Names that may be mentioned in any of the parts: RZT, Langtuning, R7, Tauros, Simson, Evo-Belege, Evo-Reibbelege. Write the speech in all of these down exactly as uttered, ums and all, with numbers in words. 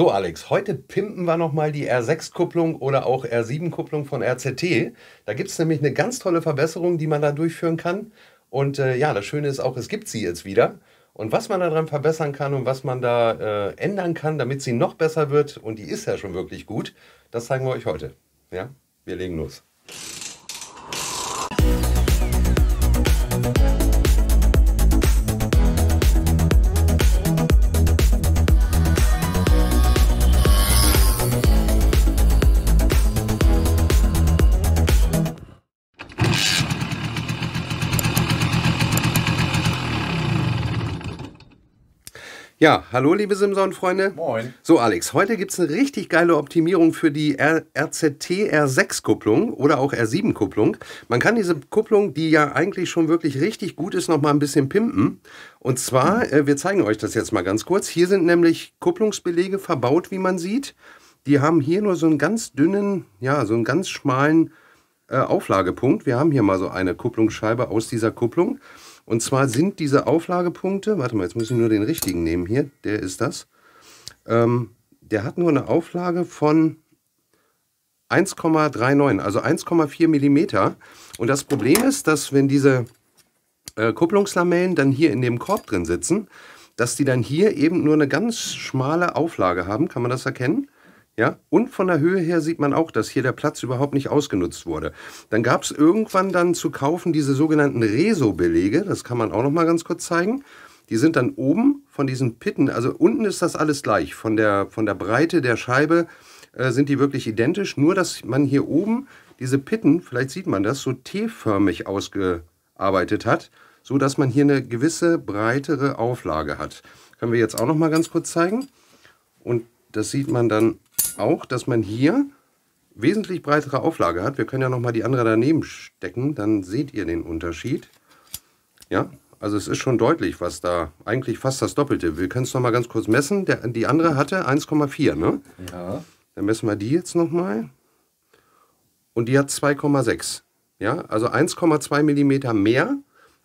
So Alex, heute pimpen wir nochmal die R sechs Kupplung oder auch R sieben Kupplung von R Z T. Da gibt es nämlich eine ganz tolle Verbesserung, die man da durchführen kann. Und äh, ja, das Schöne ist auch, es gibt sie jetzt wieder. Und was man daran verbessern kann und was man da äh, ändern kann, damit sie noch besser wird, und die ist ja schon wirklich gut, das zeigen wir euch heute. Ja, wir legen los. Ja, hallo liebe Simson-Freunde. Moin. So Alex, heute gibt es eine richtig geile Optimierung für die R Z T R sechs Kupplung oder auch R sieben Kupplung. Man kann diese Kupplung, die ja eigentlich schon wirklich richtig gut ist, nochmal ein bisschen pimpen. Und zwar, äh, wir zeigen euch das jetzt mal ganz kurz. Hier sind nämlich Kupplungsbelege verbaut, wie man sieht. Die haben hier nur so einen ganz dünnen, ja, so einen ganz schmalen äh, Auflagepunkt. Wir haben hier mal so eine Kupplungsscheibe aus dieser Kupplung. Und zwar sind diese Auflagepunkte, warte mal, jetzt muss ich nur den richtigen nehmen hier, der ist das. Ähm, der hat nur eine Auflage von eins Komma neununddreißig, also eins Komma vier Millimeter. Und das Problem ist, dass wenn diese äh, Kupplungslamellen dann hier in dem Korb drin sitzen, dass die dann hier eben nur eine ganz schmale Auflage haben, kann man das erkennen? Ja, und von der Höhe her sieht man auch, dass hier der Platz überhaupt nicht ausgenutzt wurde. Dann gab es irgendwann dann zu kaufen diese sogenannten Reso-Belege. Das kann man auch noch mal ganz kurz zeigen. Die sind dann oben von diesen Pitten, also unten ist das alles gleich. Von der, von der Breite der Scheibe äh, sind die wirklich identisch. Nur, dass man hier oben diese Pitten, vielleicht sieht man das, so T-förmig ausgearbeitet hat, so dass man hier eine gewisse breitere Auflage hat. Können wir jetzt auch noch mal ganz kurz zeigen. Und das sieht man dann auch, dass man hier wesentlich breitere Auflage hat. Wir können ja noch mal die andere daneben stecken, dann seht ihr den Unterschied. Ja, also es ist schon deutlich, was da eigentlich fast das Doppelte. Wir können es noch mal ganz kurz messen. Der, die andere hatte eins Komma vier, ne? Ja. Dann messen wir die jetzt noch mal. Und die hat zwei Komma sechs. Ja, also eins Komma zwei Millimeter mehr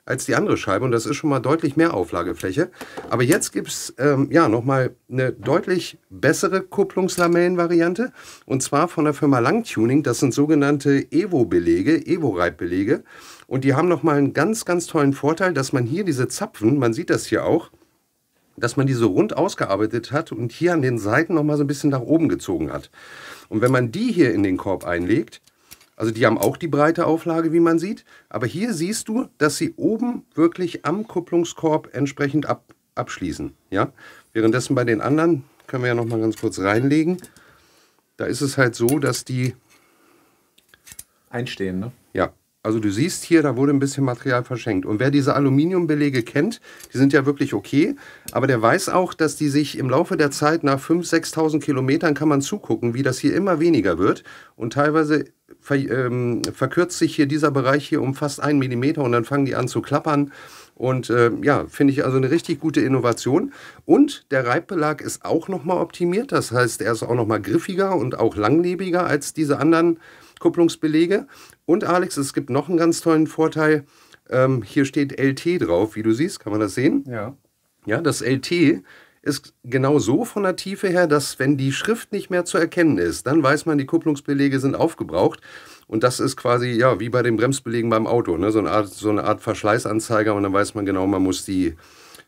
als die andere Scheibe. Und das ist schon mal deutlich mehr Auflagefläche. Aber jetzt gibt es ähm, ja, nochmal eine deutlich bessere Kupplungslamellenvariante. Und zwar von der Firma Langtuning. Das sind sogenannte Evo-Belege, Evo-Reibbelege. Und die haben nochmal einen ganz, ganz tollen Vorteil, dass man hier diese Zapfen, man sieht das hier auch, dass man die so rund ausgearbeitet hat und hier an den Seiten nochmal so ein bisschen nach oben gezogen hat. Und wenn man die hier in den Korb einlegt, also die haben auch die breite Auflage, wie man sieht. Aber hier siehst du, dass sie oben wirklich am Kupplungskorb entsprechend ab, abschließen. Ja? Währenddessen bei den anderen, können wir ja noch mal ganz kurz reinlegen, da ist es halt so, dass die einstehen, ne? Ja, also du siehst hier, da wurde ein bisschen Material verschenkt. Und wer diese Aluminiumbelege kennt, die sind ja wirklich okay. Aber der weiß auch, dass die sich im Laufe der Zeit, nach fünftausend, sechstausend Kilometern, kann man zugucken, wie das hier immer weniger wird. Und teilweise Ver, ähm, verkürzt sich hier dieser Bereich hier um fast einen Millimeter und dann fangen die an zu klappern. Und äh, ja, finde ich also eine richtig gute Innovation. Und der Reibbelag ist auch nochmal optimiert. Das heißt, er ist auch nochmal griffiger und auch langlebiger als diese anderen Kupplungsbelege. Und Alex, es gibt noch einen ganz tollen Vorteil. Ähm, hier steht L T drauf, wie du siehst. Kann man das sehen? Ja. Ja, das L T ist genau so von der Tiefe her, dass wenn die Schrift nicht mehr zu erkennen ist, dann weiß man, die Kupplungsbelege sind aufgebraucht. Und das ist quasi ja wie bei den Bremsbelegen beim Auto, ne? So eine Art, so eine Art Verschleißanzeiger, und dann weiß man genau, man muss die,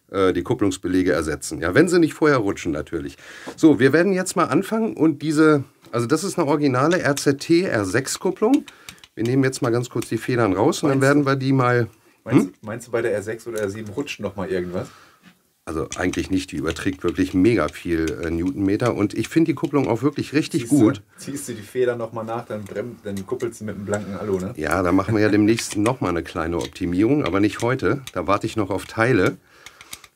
äh, die Kupplungsbelege ersetzen. Ja, wenn sie nicht vorher rutschen natürlich. So, wir werden jetzt mal anfangen und diese, also das ist eine originale R Z T R sechs Kupplung. Wir nehmen jetzt mal ganz kurz die Federn raus und meinst, dann werden wir die mal... Meinst, hm? meinst du bei der R sechs oder R sieben rutscht noch mal irgendwas? Also eigentlich nicht, die überträgt wirklich mega viel äh, Newtonmeter, und ich finde die Kupplung auch wirklich richtig ziehst gut. Du, ziehst du die Feder nochmal nach, dann, dann kuppelst du mit einem blanken Alu, ne? Ja, da machen wir ja demnächst nochmal eine kleine Optimierung, aber nicht heute. Da warte ich noch auf Teile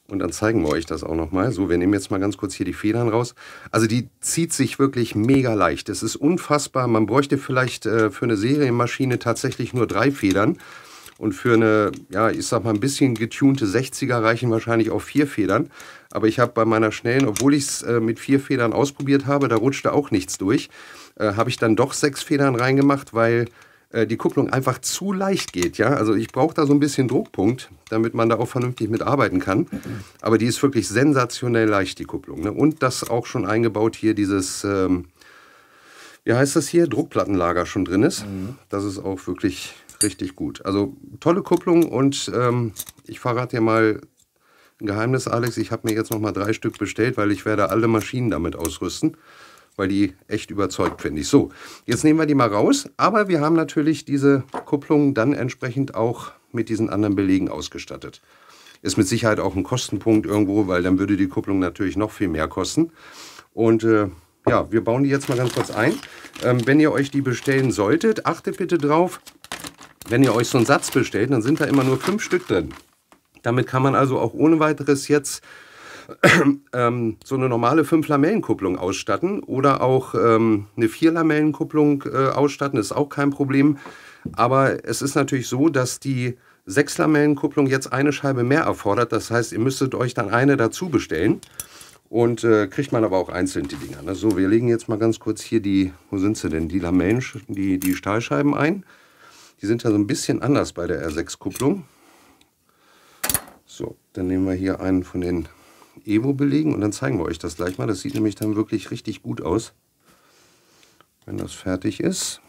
und dann zeigen wir euch das auch nochmal. So, wir nehmen jetzt mal ganz kurz hier die Federn raus. Also die zieht sich wirklich mega leicht. Es ist unfassbar. Man bräuchte vielleicht äh, für eine Serienmaschine tatsächlich nur drei Federn. Und für eine, ja, ich sag mal, ein bisschen getunte sechziger reichen wahrscheinlich auch vier Federn. Aber ich habe bei meiner schnellen, obwohl ich es äh, mit vier Federn ausprobiert habe, da rutschte auch nichts durch, äh, habe ich dann doch sechs Federn reingemacht, weil äh, die Kupplung einfach zu leicht geht. Ja? Also ich brauche da so ein bisschen Druckpunkt, damit man da auch vernünftig mitarbeiten kann. Aber die ist wirklich sensationell leicht, die Kupplung. Ne? Und das auch schon eingebaut hier, dieses, ähm, wie heißt das hier, Druckplattenlager schon drin ist. Mhm. Das ist auch wirklich richtig gut. Also tolle Kupplung und ähm, ich verrate dir mal ein Geheimnis, Alex. Ich habe mir jetzt noch mal drei Stück bestellt, weil ich werde alle Maschinen damit ausrüsten, weil die echt überzeugt, finde ich. So, jetzt nehmen wir die mal raus, aber wir haben natürlich diese Kupplung dann entsprechend auch mit diesen anderen Belegen ausgestattet. Ist mit Sicherheit auch ein Kostenpunkt irgendwo, weil dann würde die Kupplung natürlich noch viel mehr kosten. Und äh, ja, wir bauen die jetzt mal ganz kurz ein. Ähm, wenn ihr euch die bestellen solltet, achtet bitte drauf, wenn ihr euch so einen Satz bestellt, dann sind da immer nur fünf Stück drin. Damit kann man also auch ohne weiteres jetzt ähm, so eine normale fünf Lamellenkupplung ausstatten oder auch ähm, eine vier Lamellenkupplung äh, ausstatten, ist auch kein Problem. Aber es ist natürlich so, dass die sechs Lamellenkupplung jetzt eine Scheibe mehr erfordert. Das heißt, ihr müsstet euch dann eine dazu bestellen und äh, kriegt man aber auch einzeln die Dinger. Ne? So, wir legen jetzt mal ganz kurz hier die, wo sind sie denn, die Lamellen, die, die Stahlscheiben ein. Die sind ja so ein bisschen anders bei der R sechs Kupplung. So, dann nehmen wir hier einen von den Evo-Belegen und dann zeigen wir euch das gleich mal. Das sieht nämlich dann wirklich richtig gut aus, wenn das fertig ist.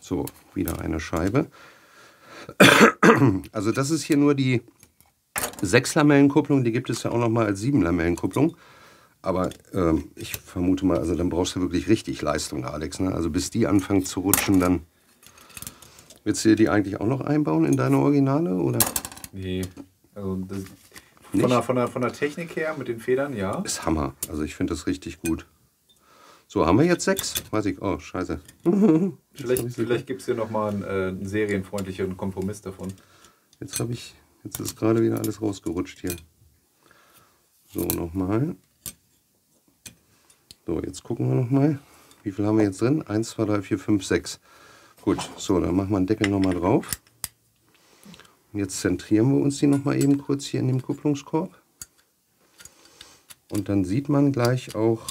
So, wieder eine Scheibe. Also das ist hier nur die sechs Lamellenkupplung, die gibt es ja auch noch mal als sieben Lamellenkupplung. Aber äh, ich vermute mal, also dann brauchst du wirklich richtig Leistung, Alex. Ne? Also bis die anfangen zu rutschen, dann willst du dir die eigentlich auch noch einbauen in deine Originale, oder? Nee, also das, von, der, von, der, von der Technik her mit den Federn, ja. Ist Hammer, also ich finde das richtig gut. So, haben wir jetzt sechs? Weiß ich, oh scheiße. Vielleicht, vielleicht gibt es hier nochmal einen, äh, einen serienfreundlicheren Kompromiss davon. Jetzt habe ich, jetzt ist gerade wieder alles rausgerutscht hier. So, nochmal. So, jetzt gucken wir nochmal. Wie viel haben wir jetzt drin? eins, zwei, drei, vier, fünf, sechs. Gut, so, dann machen wir den Deckel nochmal drauf. Jetzt zentrieren wir uns die noch mal eben kurz hier in dem Kupplungskorb. Und dann sieht man gleich auch,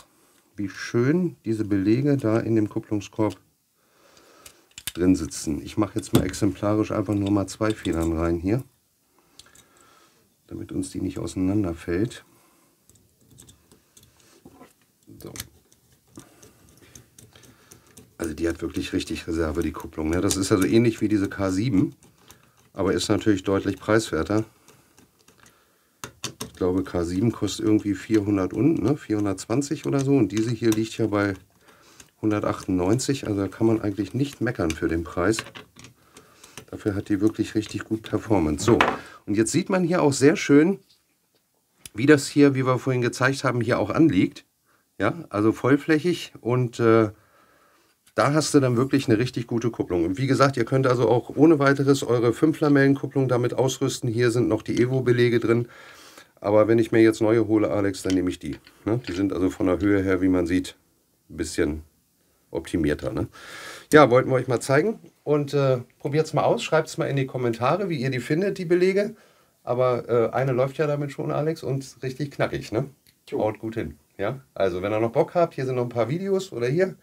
wie schön diese Belege da in dem Kupplungskorb drin sitzen. Ich mache jetzt mal exemplarisch einfach nur mal zwei Federn rein hier, damit uns die nicht auseinanderfällt. So. Also die hat wirklich richtig Reserve, die Kupplung. Ne? Das ist also ähnlich wie diese K sieben. Aber ist natürlich deutlich preiswerter. Ich glaube, K sieben kostet irgendwie vierhundert und, ne? vierhundertzwanzig oder so. Und diese hier liegt ja bei hundertachtundneunzig. Also da kann man eigentlich nicht meckern für den Preis. Dafür hat die wirklich richtig gut Performance. So, und jetzt sieht man hier auch sehr schön, wie das hier, wie wir vorhin gezeigt haben, hier auch anliegt. Ja, also vollflächig und... Äh, da hast du dann wirklich eine richtig gute Kupplung. Und wie gesagt, ihr könnt also auch ohne weiteres eure fünf Lamellenkupplung damit ausrüsten. Hier sind noch die Evo-Belege drin. Aber wenn ich mir jetzt neue hole, Alex, dann nehme ich die. Ne? Die sind also von der Höhe her, wie man sieht, ein bisschen optimierter. Ne? Ja, wollten wir euch mal zeigen. Und äh, probiert es mal aus. Schreibt es mal in die Kommentare, wie ihr die findet, die Belege. Aber äh, eine läuft ja damit schon, Alex, und richtig knackig. Ne? Haut gut hin. Ja? Also, wenn ihr noch Bock habt, hier sind noch ein paar Videos oder hier.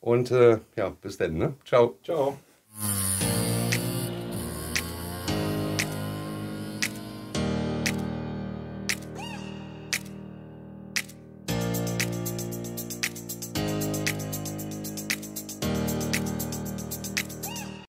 Und äh, ja, bis dann, ne? Ciao. Ciao.